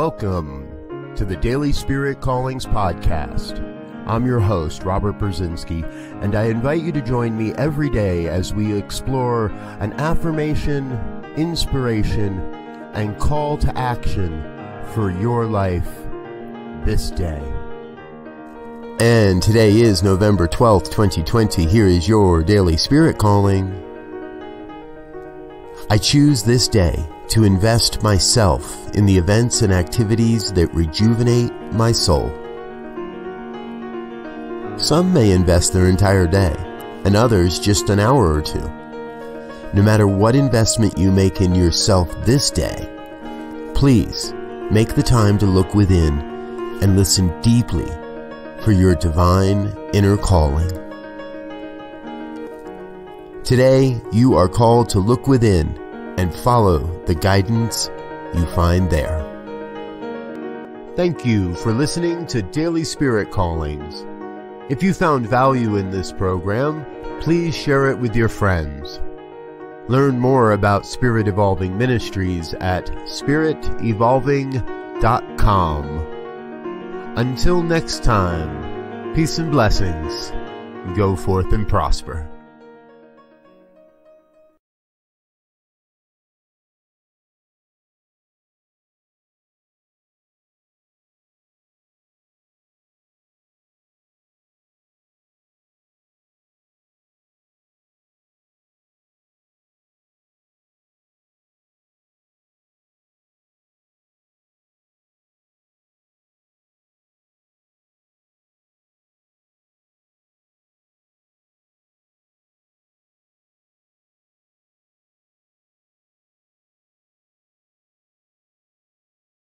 Welcome to the Daily Spirit Callings podcast. I'm your host, Robert Brzezinski, and I invite you to join me every day as we explore an affirmation, inspiration, and call to action for your life this day. And today is November 12th, 2020. Here is your Daily Spirit Calling. I choose this day to invest myself in the events and activities that rejuvenate my soul. Some may invest their entire day, and others just an hour or two. No matter what investment you make in yourself this day, please make the time to look within and listen deeply for your divine inner calling. Today, you are called to look within and follow the guidance you find there. Thank you for listening to Daily Spirit Callings. If you found value in this program, please share it with your friends. Learn more about Spirit Evolving Ministries at spiritevolving.com. Until next time, peace and blessings. Go forth and prosper.